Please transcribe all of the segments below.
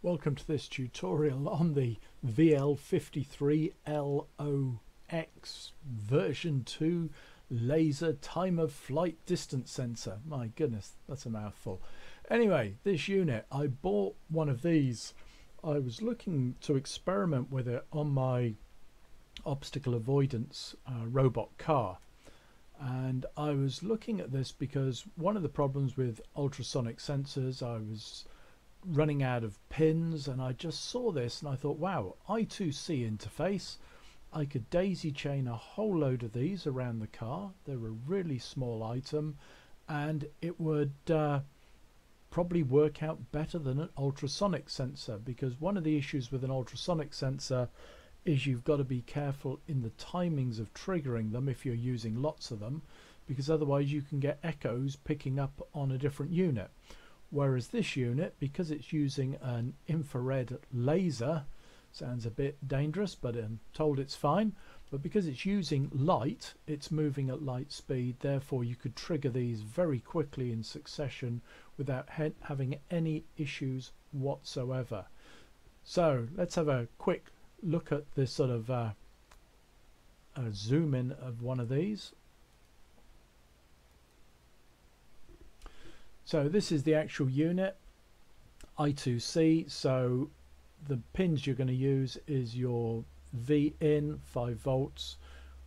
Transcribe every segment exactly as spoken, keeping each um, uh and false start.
Welcome to this tutorial on the V L five three L zero X version two laser time of flight distance sensor. My goodness, that's a mouthful. Anyway, this unit, I bought one of these. I was looking to experiment with it on my obstacle avoidance uh, robot car. And I was looking at this because one of the problems with ultrasonic sensors, I was running out of pins, and I just saw this and I thought, wow, I two C interface, I could daisy chain a whole load of these around the car. They're a really small item and it would uh, probably work out better than an ultrasonic sensor, because one of the issues with an ultrasonic sensor is you've got to be careful in the timings of triggering them if you're using lots of them, because otherwise you can get echoes picking up on a different unit. Whereas this unit, because it's using an infrared laser, sounds a bit dangerous, but I'm told it's fine. But because it's using light, it's moving at light speed, therefore you could trigger these very quickly in succession without he- having any issues whatsoever. So let's have a quick look at this sort of uh, a zoom in of one of these. So this is the actual unit, I two C, so the pins you're going to use is your V in, five volts,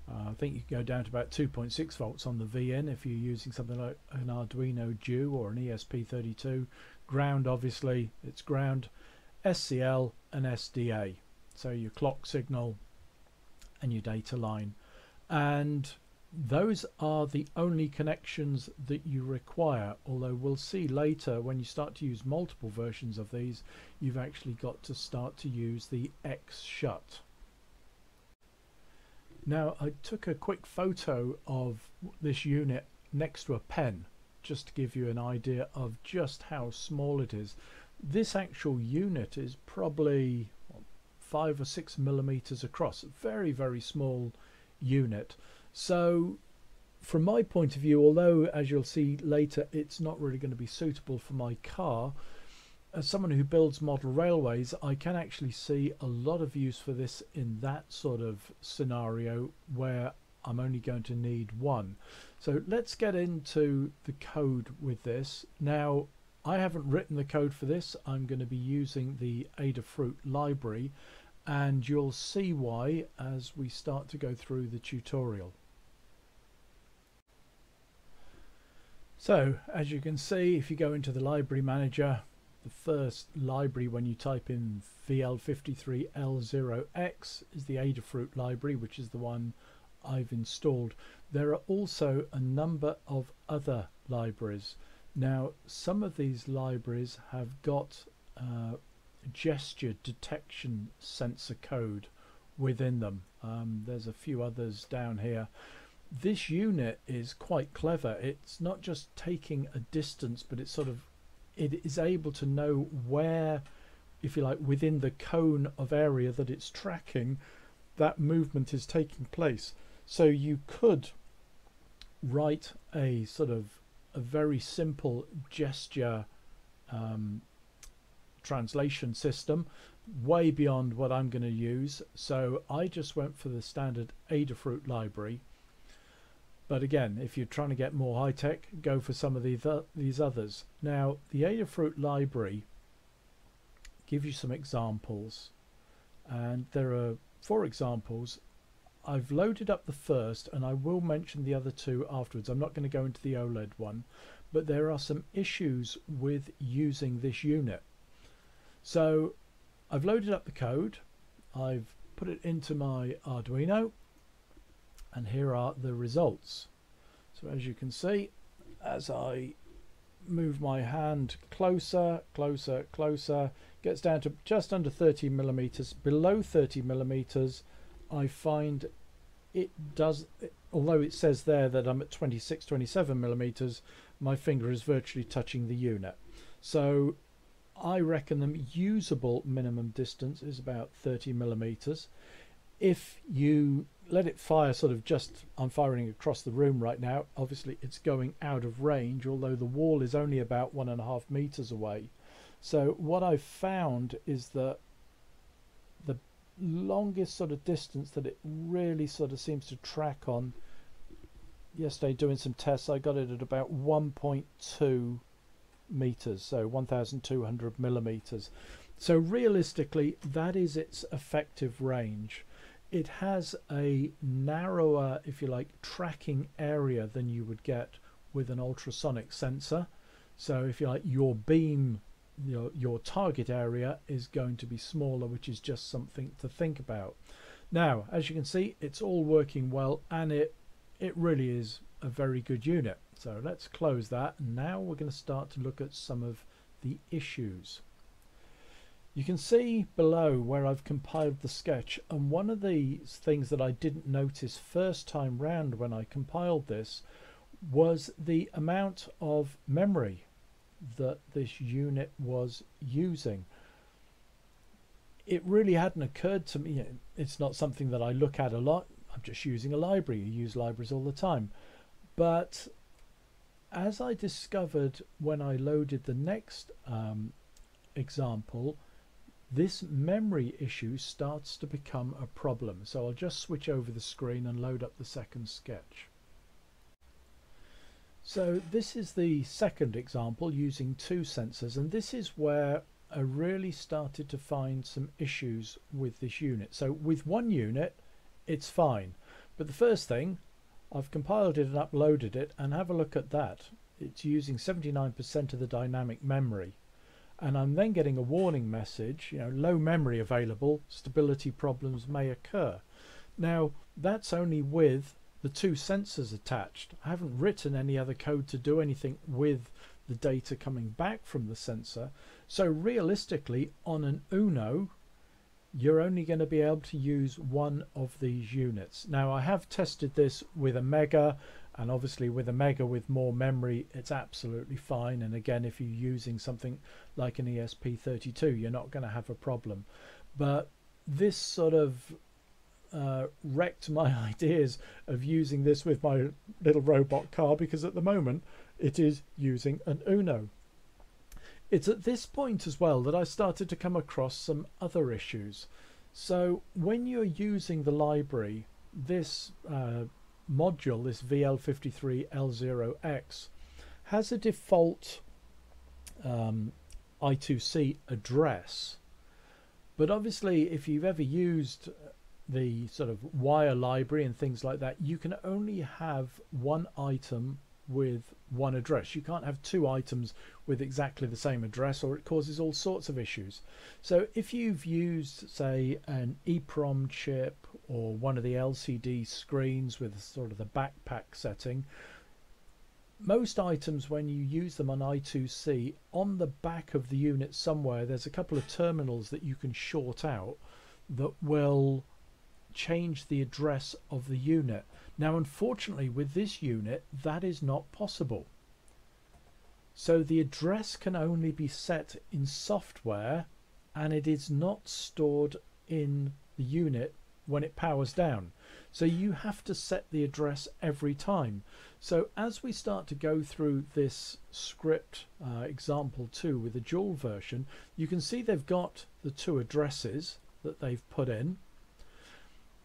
uh, I think you can go down to about two point six volts on the V in if you're using something like an Arduino Due or an E S P thirty-two, ground obviously, it's ground, S C L and S D A, so your clock signal and your data line. And those are the only connections that you require, although we'll see later when you start to use multiple versions of these, you've actually got to start to use the X-shut. Now I took a quick photo of this unit next to a pen just to give you an idea of just how small it is. This actual unit is probably five or six millimeters across, very very small unit. So from my point of view, although as you'll see later it's not really going to be suitable for my car, as someone who builds model railways, I can actually see a lot of use for this in that sort of scenario where I'm only going to need one. So let's get into the code with this. Now I haven't written the code for this, I'm going to be using the Adafruit library, and you'll see why as we start to go through the tutorial. So as you can see, if you go into the library manager, the first library when you type in V L five three L zero X is the Adafruit library, which is the one I've installed. There are also a number of other libraries. Now some of these libraries have got uh, gesture detection sensor code within them. Um, there's a few others down here. This unit is quite clever. It's not just taking a distance, but it's sort of, it is able to know where, if you like, within the cone of area that it's tracking, that movement is taking place. So you could write a sort of a very simple gesture um, translation system way beyond what I'm going to use, so I just went for the standard Adafruit library. But again, if you're trying to get more high-tech, go for some of the th these others. Now the Adafruit library gives you some examples, and there are four examples. I've loaded up the first, and I will mention the other two afterwards. I'm not going to go into the OLED one, but there are some issues with using this unit. So I've loaded up the code, I've put it into my Arduino, and here are the results. So as you can see, as I move my hand closer, closer, closer, gets down to just under thirty millimeters. Below thirty millimeters, I find it does, although it says there that I'm at twenty-six, twenty-seven millimeters, my finger is virtually touching the unit. So I reckon the usable minimum distance is about thirty millimeters. If you let it fire sort of just, I'm firing across the room right now, obviously it's going out of range, although the wall is only about one and a half meters away. So what I've found is that the longest sort of distance that it really sort of seems to track on, yesterday doing some tests, I got it at about one point two meters, so one thousand two hundred millimeters. So realistically, that is its effective range. It has a narrower, if you like, tracking area than you would get with an ultrasonic sensor. So if you like, your beam, your, your target area is going to be smaller, which is just something to think about. Now, as you can see, it's all working well, and it it really is a very good unit. So let's close that, and now we're going to start to look at some of the issues. You can see below where I've compiled the sketch, and one of the things that I didn't notice first time round when I compiled this was the amount of memory that this unit was using. It really hadn't occurred to me. It's not something that I look at a lot. I'm just using a library. You use libraries all the time. But as I discovered when I loaded the next um, example, this memory issue starts to become a problem. So I'll just switch over the screen and load up the second sketch. So this is the second example using two sensors, and this is where I really started to find some issues with this unit. So with one unit, it's fine. But the first thing, I've compiled it and uploaded it, and have a look at that. It's using seventy-nine percent of the dynamic memory. And I'm then getting a warning message, you know, low memory available, stability problems may occur. Now, that's only with the two sensors attached. I haven't written any other code to do anything with the data coming back from the sensor. So realistically, on an UNO, you're only going to be able to use one of these units. Now, I have tested this with a Mega, and obviously with a Mega with more memory, it's absolutely fine. And again, if you're using something like an E S P thirty-two, you're not going to have a problem. But this sort of uh, wrecked my ideas of using this with my little robot car, because at the moment it is using an UNO. It's at this point as well that I started to come across some other issues. So when you're using the library, this uh, module, this V L five three L zero X, has a default um, I two C address. But obviously, if you've ever used the sort of wire library and things like that, you can only have one item with one address. You can't have two items with exactly the same address, or it causes all sorts of issues. So if you've used, say, an EEPROM chip or one of the L C D screens with sort of the backpack setting, most items, when you use them on I two C, on the back of the unit somewhere there's a couple of terminals that you can short out that will change the address of the unit. Now, unfortunately, with this unit, that is not possible. So the address can only be set in software, and it is not stored in the unit when it powers down. So you have to set the address every time. So as we start to go through this script uh, example two with the dual version, you can see they've got the two addresses that they've put in.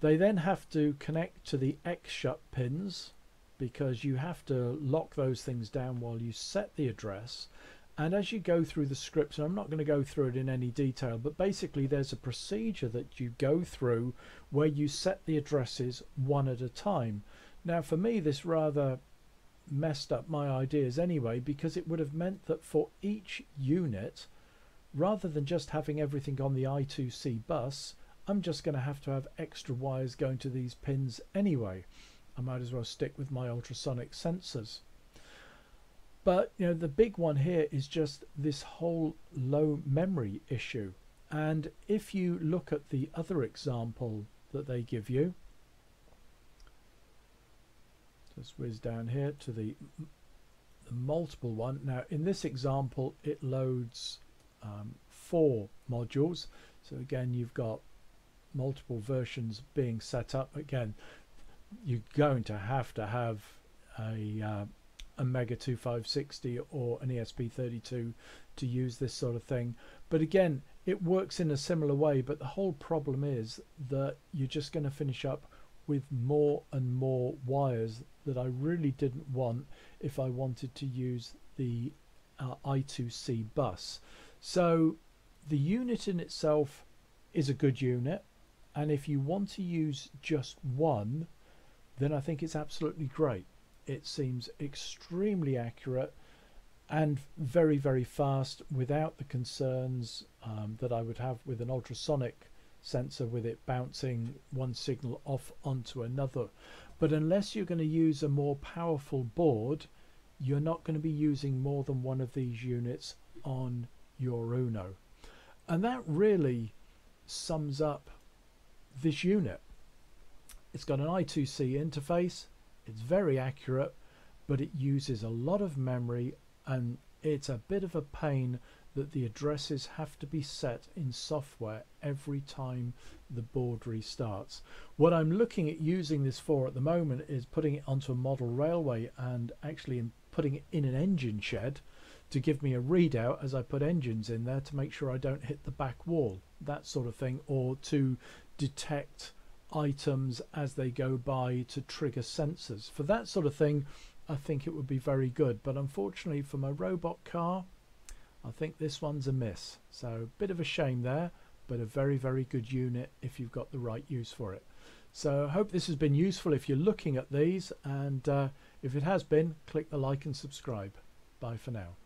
They then have to connect to the X-shut pins, because you have to lock those things down while you set the address. And as you go through the scripts, and I'm not going to go through it in any detail, but basically there's a procedure that you go through where you set the addresses one at a time. Now, for me, this rather messed up my ideas anyway, because it would have meant that for each unit, rather than just having everything on the I two C bus, I'm just going to have to have extra wires going to these pins anyway. I might as well stick with my ultrasonic sensors. But, you know, the big one here is just this whole low memory issue. And if you look at the other example that they give you, just whiz down here to the, the multiple one. Now, in this example, it loads um, four modules. So again, you've got multiple versions being set up. Again, you're going to have to have a, uh, a Mega twenty-five sixty or an E S P thirty-two to use this sort of thing. But again, it works in a similar way, but the whole problem is that you're just going to finish up with more and more wires that I really didn't want if I wanted to use the uh, I two C bus. So the unit in itself is a good unit, and if you want to use just one, then I think it's absolutely great. It seems extremely accurate and very, very fast without the concerns um, that I would have with an ultrasonic sensor, with it bouncing one signal off onto another. But unless you're going to use a more powerful board, you're not going to be using more than one of these units on your UNO. And that really sums up this unit. It's got an I two C interface, it's very accurate, but it uses a lot of memory, and it's a bit of a pain that the addresses have to be set in software every time the board restarts. What I'm looking at using this for at the moment is putting it onto a model railway and actually putting it in an engine shed to give me a readout as I put engines in there to make sure I don't hit the back wall, that sort of thing, or to detect items as they go by to trigger sensors. For that sort of thing, I think it would be very good, but unfortunately for my robot car, I think this one's a miss. So a bit of a shame there, but a very, very good unit if you've got the right use for it. So I hope this has been useful if you're looking at these, and uh, if it has been, click the like and subscribe. Bye for now.